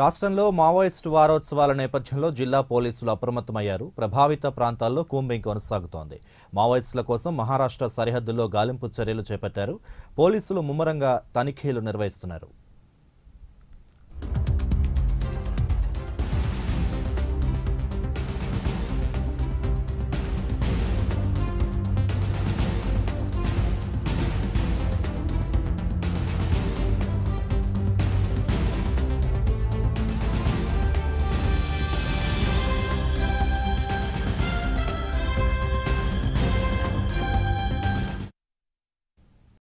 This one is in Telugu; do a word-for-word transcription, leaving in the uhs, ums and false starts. రాష్ట్రంలో మావోయిస్ట్ వారోత్సవాల నేపథ్యంలో జిల్లా పోలీసులు అప్రమత్తమయ్యారు. ప్రభావిత ప్రాంతాల్లో కూంబింగ్ కొనసాగుతోంది. మావోయిస్టుల కోసం మహారాష్ట్ర సరిహద్దుల్లో గాలింపు చర్యలు చేపట్టారు. పోలీసులు ముమ్మరంగా తనిఖీలు నిర్వహిస్తున్నారు.